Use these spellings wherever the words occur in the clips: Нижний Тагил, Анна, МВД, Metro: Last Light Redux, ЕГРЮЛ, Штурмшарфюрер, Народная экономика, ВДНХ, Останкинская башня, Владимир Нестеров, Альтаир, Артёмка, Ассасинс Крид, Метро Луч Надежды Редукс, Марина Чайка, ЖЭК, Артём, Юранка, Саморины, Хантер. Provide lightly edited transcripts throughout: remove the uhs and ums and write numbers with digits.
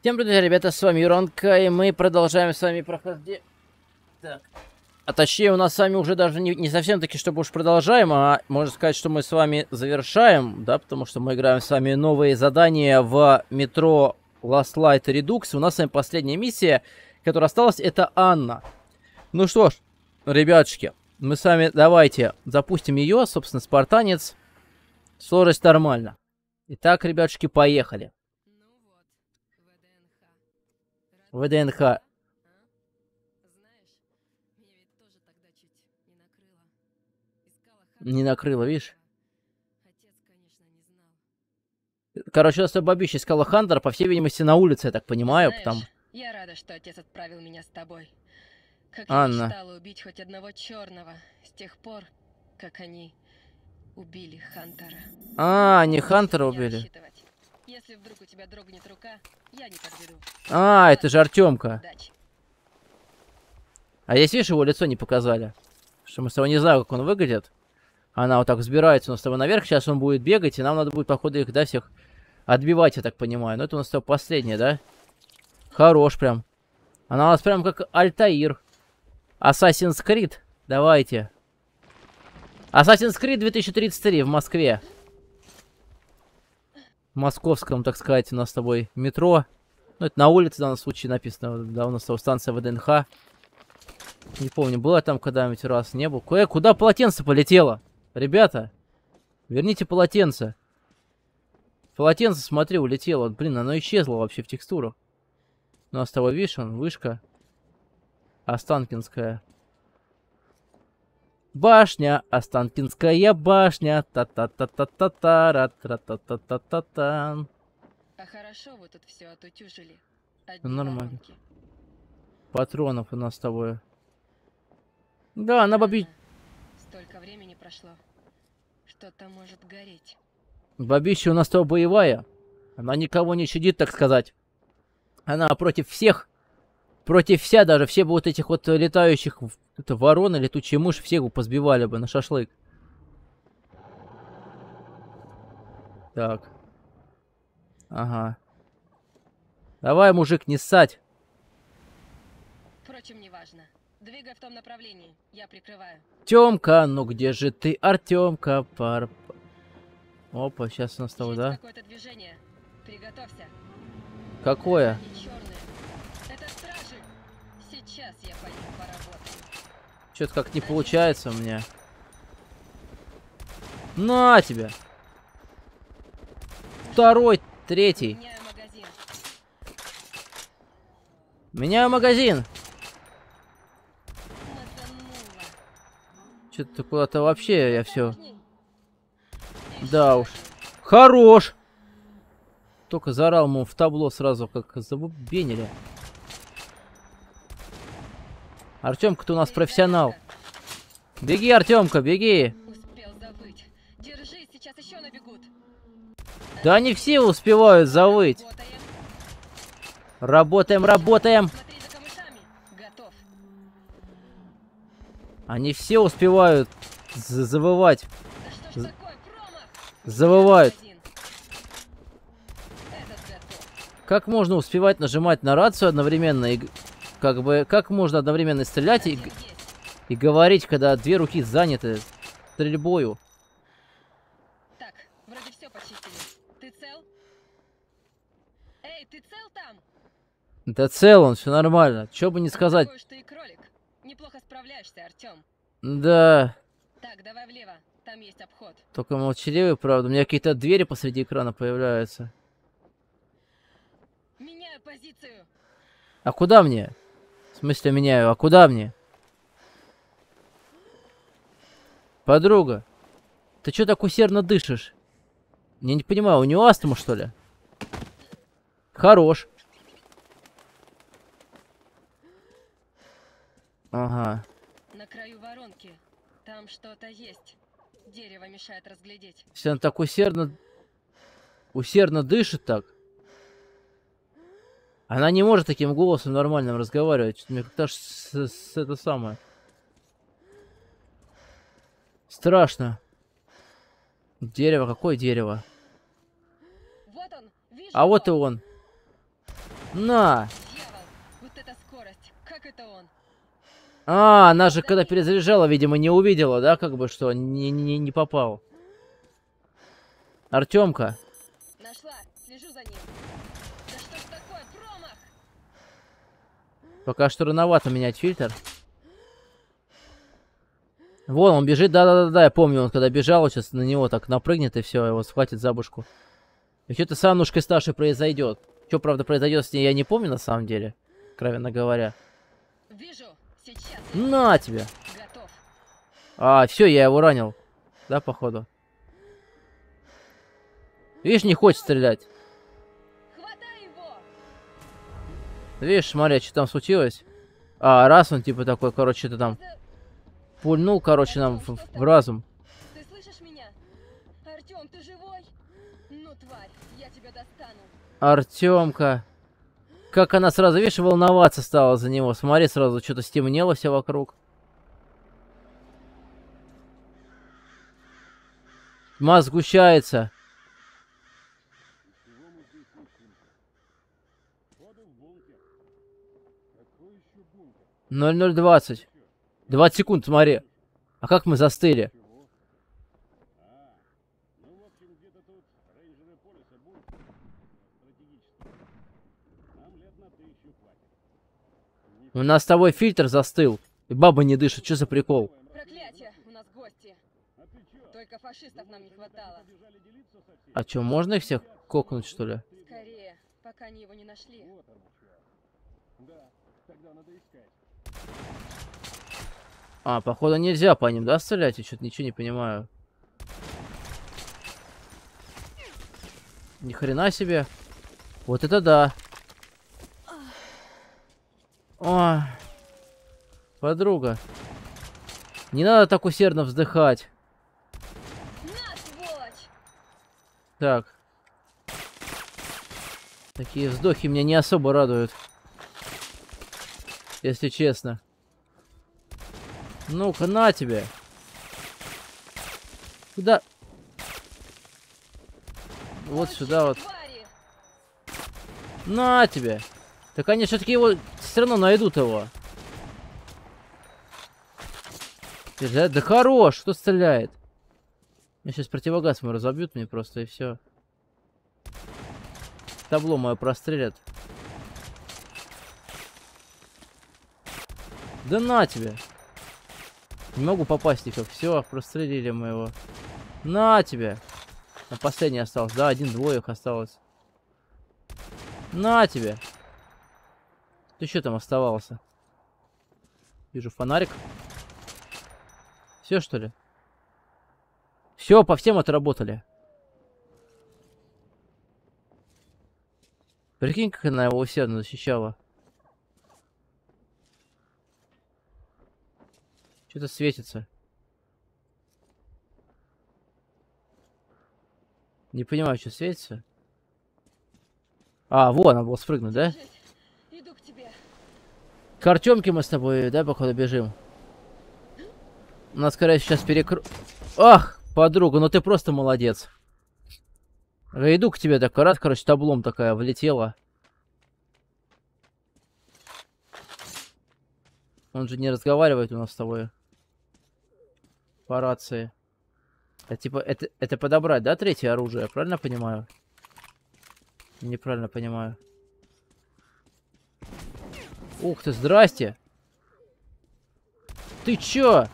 Всем привет, ребята, с вами Юранка, и мы продолжаем с вами прохождение. Так. А точнее, у нас с вами уже даже не совсем таки, чтобы уж продолжаем, а можно сказать, что мы с вами завершаем, да, потому что мы играем с вами новые задания в Metro: Last Light Redux. У нас с вами последняя миссия, которая осталась, это Анна. Ну что ж, ребятушки, мы с вами давайте запустим ее, собственно, спартанец. Сложность нормально. Итак, ребятушки, поехали. ВДНХ. А? Знаешь, меня ведь тоже тогда чуть не накрыло. Искала Хантера. Не накрыло, видишь? Отец, конечно, не знал. Короче, у нас бабища искала Хантера, по всей видимости, на улице, я так понимаю. Знаешь, потому... Я рада, что отец отправил меня с тобой. Как Анна. Я мечтала убить хоть одного черного с тех пор, как они убили Хантера. А, они Хантера убили. Если вдруг у тебя дрогнет рука, я не подберу. А, это же Артёмка. Удачи. А здесь, видишь, его лицо не показали. Что мы с тобой не знаем, как он выглядит. Она вот так взбирается у нас с тобой наверх. Сейчас он будет бегать, и нам надо будет, походу, их, да, всех отбивать, я так понимаю. Но это у нас с тобой последнее, да? Хорош прям. Она у нас прям как Альтаир. Ассасинс Крид. Давайте. Ассасинс Крид 2033 в Москве. Московском, так сказать, у нас с тобой метро. Ну, это на улице, в данном случае, написано. Да, у нас с тобой станция ВДНХ. Не помню, было там когда-нибудь раз, не было. Куда полотенце полетело? Ребята, верните полотенце. Полотенце, смотри, улетело. Блин, оно исчезло вообще в текстурах. У нас с тобой, видишь, он, вышка. Останкинская башня, Останкинская башня, та-та-та-та-та-та-та-та-та-та-та-та. А хорошо вы тут все отутюжили. Нормально. Патронов у нас с тобой. Да, она бабища. Столько времени прошло. Что-то может гореть. Бабища у нас с тобой боевая. Она никого не щадит, так сказать. Она против всех. Против вся, даже все бы вот этих вот летающих, это ворона, летучие мыши, всех бы позбивали бы на шашлык. Так. Ага. Давай, мужик, не ссать. Впрочем, не важно. Двигай в том направлении, я прикрываю. Тёмка, ну где же ты, Артёмка? Пар... Опа, сейчас у нас того, да? Какое-то движение. Приготовься. Какое? Сейчас я пойду поработаю. Чё-то как не получается у меня. На тебя! Второй, третий. Меняю магазин. Меняю магазин. Чё-то куда-то вообще я все. Да уж. Хорош! Только заорал ему в табло сразу, как забубенили. Артёмка-то у нас профессионал. Беги, Артёмка, беги. Успел завыть. Держись, сейчас ещё набегут. Да они все успевают завыть. Работаем, работаем. Смотри за камышами. Готов. Они все успевают завывать. Да что ж такое, промах? Завывают. Как можно успевать нажимать на рацию одновременно и... Как бы, как можно одновременно стрелять и говорить, когда две руки заняты стрельбою? Так, вроде все почистили. Ты цел? Эй, ты цел там? Да цел он, все нормально. Че бы не сказать. Такой, что и кролик. Неплохо справляешься, Артём. Да. Так, давай влево, там есть обход. Только молчаливый, правда. У меня какие-то двери посреди экрана появляются. Меняю позицию. А куда мне? В смысле меняю, а куда мне? Подруга, ты чё так усердно дышишь? Я не понимаю, у него астма, что ли? Хорош. Ага. На краю воронки. Там что-то есть. Дерево мешает разглядеть. Если он так усердно дышит так. Она не может таким голосом нормальным разговаривать. Мне как-то аж это самое. Страшно. Дерево, какое дерево? Вот он, вижу, а вот и он. На! Вот эта скорость. Как это он? А, она же когда перезаряжала, видимо, не увидела, да, как бы, что не попал. Артёмка. Нашла. Слежу за ним. Да что ж такое, промах! Пока что рановато менять фильтр. Вон, он бежит, да-да-да, я помню, он когда бежал, сейчас на него так напрыгнет и все, его схватит за бушку. И что-то с Аннушкой старшей произойдет. Что, правда, произойдет с ней, я не помню на самом деле, откровенно говоря. Вижу. Сейчас. На тебе! Готов. А, все, я его ранил. Да, походу. Видишь, не хочет стрелять. Хватай его. Видишь, смотри, что там случилось. А, раз он типа такой, короче, ты там... Пульнул, короче, нам в разум. Ты слышишь меня? Артём, ты живой? Ну, тварь, я тебя достану. Артёмка. Как она сразу, видишь, волноваться стала за него. Смотри, сразу что-то стемнело все вокруг. Тьма сгущается. Ноль 20. 20 секунд, смотри. А как мы застыли? У нас с тобой фильтр застыл. И баба не дышит. Что за прикол? Проклятие, у нас гости. Только фашистов нам не хватало. А что, можно их всех кокнуть, что ли? Скорее, пока они его не нашли. А, походу нельзя по ним, да, стрелять? Я что-то ничего не понимаю. Ни хрена себе. Вот это да. О, подруга. Не надо так усердно вздыхать. Так. Такие вздохи меня не особо радуют. Если честно. Ну-ка, на тебе. Куда? Вот сюда вот. На тебе. Так они все-таки его... Все равно найдут его. Да хорош, кто стреляет? Мне сейчас противогаз мой разобьют мне просто и все. Табло мое прострелят. Да на тебе. Не могу попасть никак. Все, прострелили мы его. На тебе. На последний осталось. Да, один-двоих осталось. На тебе. Ты что там оставался? Вижу фонарик. Все, что ли? Все, по всем отработали. Прикинь, как она его усердно защищала. Что-то светится. Не понимаю, что светится. А, вот, она была спрыгнуть, да? К Артёмке мы с тобой, да, походу, бежим. У нас, скорее, сейчас перекру... Ах, подруга, ну ты просто молодец. Я иду к тебе, так рад, короче, таблом такая влетела. Он же не разговаривает у нас с тобой. По рации. А типа, это подобрать, да, третье оружие, я правильно понимаю? Неправильно понимаю. Ух ты, здрасте! Ты чё?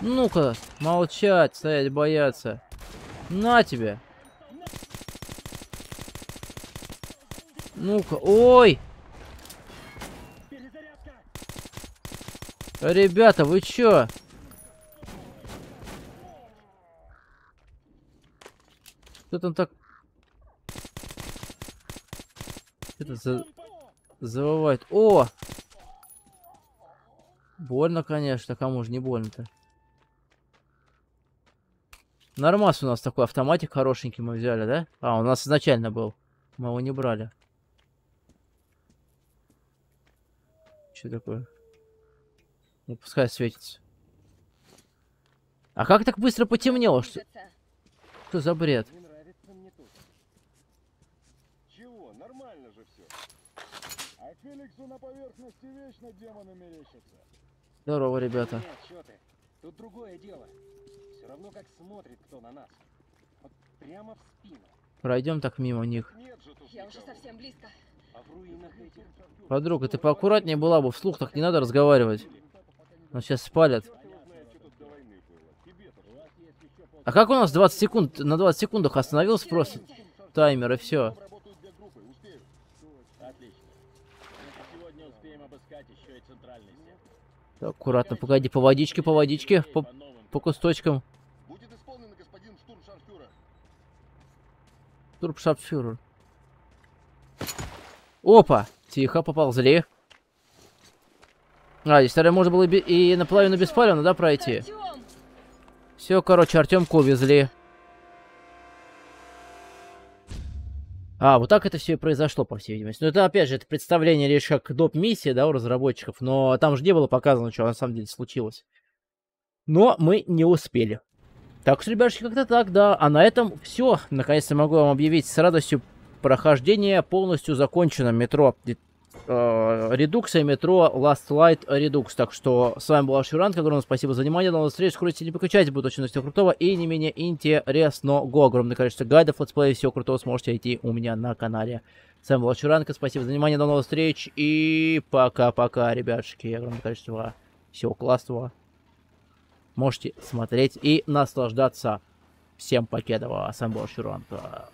Ну-ка, молчать, стоять, бояться. На тебе! Ну-ка, ой! Ребята, вы чё? Кто там так... Это за... Завывает. О! Больно, конечно. Кому же не больно-то? Нормас у нас такой автоматик хорошенький мы взяли, да? А, у нас изначально был. Мы его не брали. Что такое? Ну, пускай светится. А как так быстро потемнело? Что за бред? Чего? Нормально. же все. А Феликсу на поверхности вечно демоны мерещатся. Здорово, ребята. Нет, что ты. Тут другое дело. Все равно как смотрит кто на нас. Вот прямо в спину. Пройдем так мимо них. Нет же тут я никого. Уже совсем близко. А в руинах этих... Подруга, ты поаккуратнее была бы, вслух так не надо разговаривать. Но сейчас спалят. А как у нас 20 секунд, на 20 секундах остановился просто таймер и все. Так, аккуратно, погоди, по водичке, по кусточкам. Будет исполнено, господин Штурмшарфюрер. Штурмшарфюрер. Опа! Тихо, поползли. А, здесь, наверное, можно было и наполовину беспалевно, да, пройти? Все, короче, Артёмку увезли. А, вот так это все и произошло, по всей видимости. Но это, опять же, это представление лишь как доп-миссия, да, у разработчиков. Но там же не было показано, что на самом деле случилось. Но мы не успели. Так что, ребятушки, как-то так, да. А на этом все. Наконец-то могу вам объявить с радостью прохождение полностью закончено. Метро Редукс и Метро Last Light Redux. Так что с вами была Юранка. Огромное спасибо за внимание. До новых встреч. Скрутите, не переключайтесь. Будет очень много крутого и не менее интересного. Огромное количество гайдов, летсплеев, всего крутого сможете найти у меня на канале. С вами была Юранка. Спасибо за внимание. До новых встреч. И пока-пока, ребятушки. Огромное количество всего классного. Можете смотреть и наслаждаться. Всем покедова. С вами была Юранка.